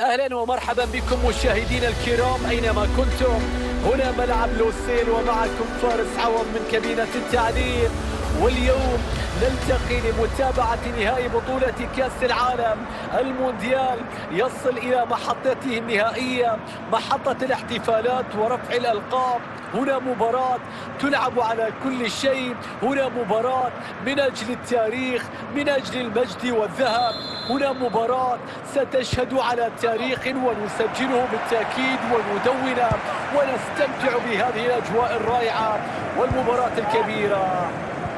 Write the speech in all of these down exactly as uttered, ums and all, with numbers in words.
اهلا ومرحبا بكم مشاهدينا الكرام اينما كنتم. هنا ملعب لوسيل ومعكم فارس عوض من كابينه التعليق، واليوم نلتقي لمتابعه نهائي بطوله كاس العالم. المونديال يصل الى محطته النهائيه، محطه الاحتفالات ورفع الالقاب. هنا مباراة تلعب على كل شيء، هنا مباراة من أجل التاريخ، من أجل المجد والذهب، هنا مباراة ستشهد على تاريخ ونسجله بالتأكيد وندونه ونستمتع بهذه الأجواء الرائعة. والمباراة الكبيرة،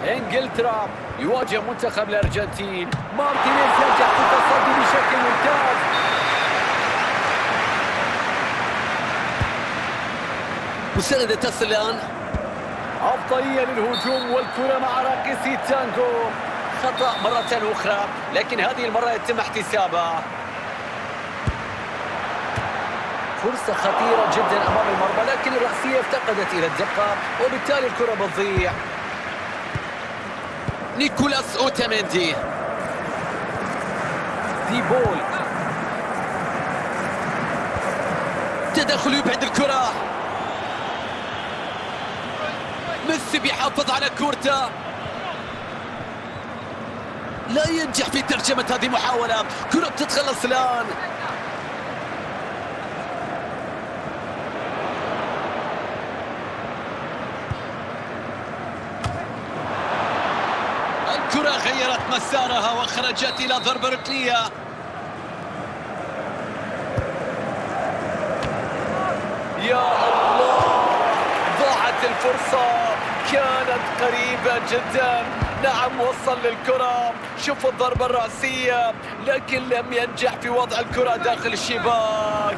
إنجلترا يواجه منتخب الأرجنتين. مارتينيز ينجح في التصدي بشكل ممتاز. مساندة تصل الآن، أفضلية للهجوم والكرة مع راكسي تانجو. خطأ مرة أخرى، لكن هذه المرة يتم احتسابها. فرصة خطيرة جدا أمام المرمى، لكن الرأسية افتقدت إلى الدقة وبالتالي الكرة بتضيع. نيكولاس أوتامندي، دي بول، تدخل يبعد الكرة. ميسي بيحافظ على كورته، لا ينجح في ترجمة هذه المحاولة. كرة بتتخلص الآن. الكرة غيرت مسارها وخرجت إلى ضربة ركنية. يا الله، ضاعت الفرصة، كانت قريبة جدا. نعم، وصل للكرة، شوفوا الضربة الرأسية، لكن لم ينجح في وضع الكرة داخل الشباك.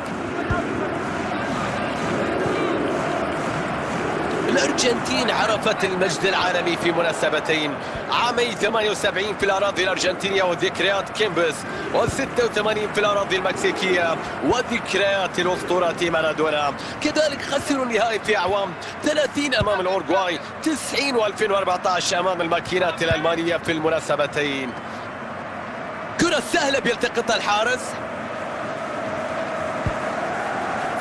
الأرجنتين عرفت المجد العالمي في مناسبتين، عامي ثمانية وسبعين في الأراضي الأرجنتينية وذكريات كيمبس، وستة وثمانين في الأراضي المكسيكية وذكريات الأسطورة مارادونا. كذلك خسروا النهائي في أعوام ثلاثين أمام الأورغواي، تسعين وألفين وأربعة عشر أمام الماكينات الألمانية في المناسبتين. كرة سهلة بيلتقطها الحارس.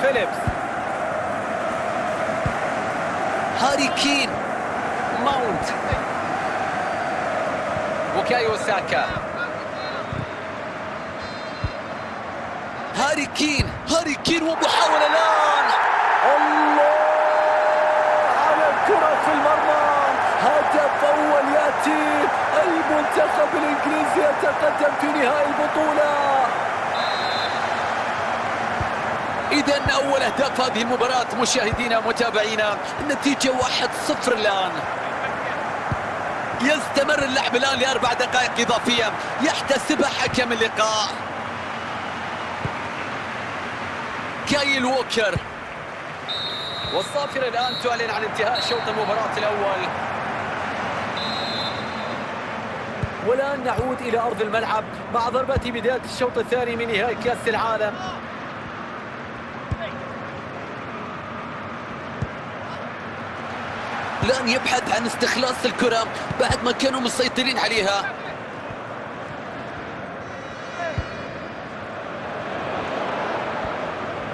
فيليبس، هاري كين، ماونت، بوكايو ساكا. هاري كين، هاري كين، ومحاولة الآن. الله على الكرة في المرمى. هدف أول يأتي، المنتخب الإنجليزي يتقدم في نهائي البطولة. إذن أول أهداف هذه المباراة مشاهدينا متابعينا، النتيجة واحد صفر الآن. يستمر اللعب الآن لأربع دقائق إضافية يحتسبها حكم اللقاء. كايل ووكر، والصافرة الآن تعلن عن انتهاء شوط المباراة الأول. والآن نعود إلى أرض الملعب مع ضربة بداية الشوط الثاني من نهائي كأس العالم. الآن يبحث عن استخلاص الكرة بعد ما كانوا مسيطرين عليها.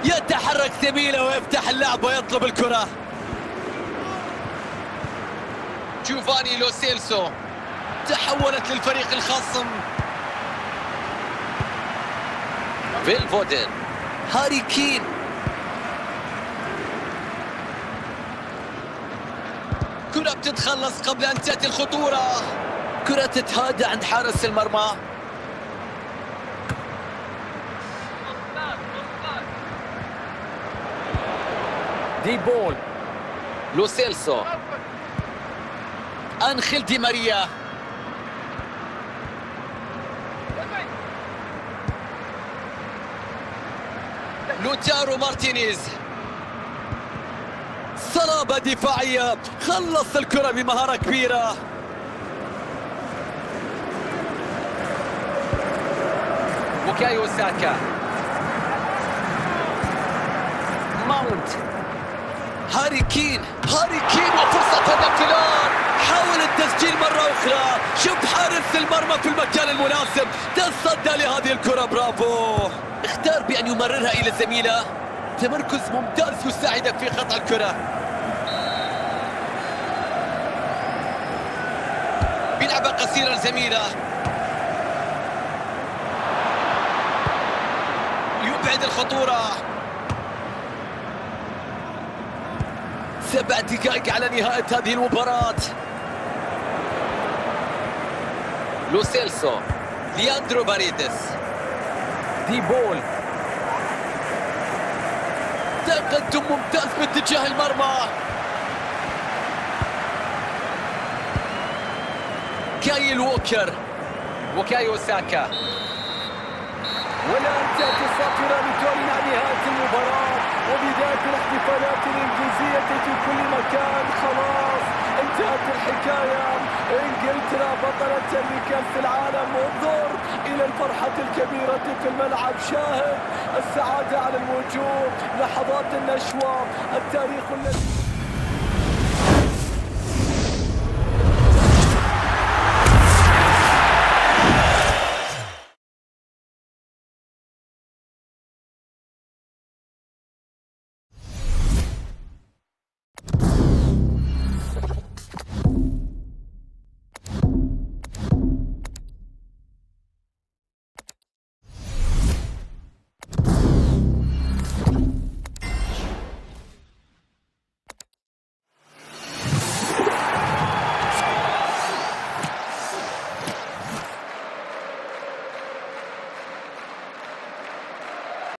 يتحرك سبيله ويفتح اللعب ويطلب الكرة. جوفاني لوسيلسو، تحولت للفريق الخصم. فيل فودن، هاري كين، كرة بتتخلص قبل أن تأتي الخطورة. كرة تتهادى عند حارس المرمى. دي بول، لوسيلسو، أنخيل دي ماريا، لوتارو مارتينيز. صلابة دفاعية، خلص الكرة بمهارة كبيرة. بوكايو ساكا، ماونت، هاري كين، هاري كين، وفرصة هدف الآن. حاول التسجيل مرة أخرى، شوف حارس المرمى في المكان المناسب، تصدى لهذه الكرة. برافو، اختار بأن يمررها إلى الزميلة. تمركز ممتاز يساعدك في قطع الكرة. بيلعبها قصيرة الزميلة، يبعد الخطورة. سبع دقائق على نهاية هذه المباراة. لوسيلسو، لياندرو باريدس، دي بول. تقدم ممتاز باتجاه المرمى. كايل ووكر، بوكايو ساكا. والآن تأتي الساطرة لتعلن عن نهاية المباراة وبداية الاحتفالات الإنجليزية في كل مكان. خلاص انتهت الحكاية، إنجلترا بطلة لكأس العالم. انظر إلى الفرحة الكبيرة في الملعب، شاهد السعادة على الوجوه، لحظات النشوة، التاريخ الذي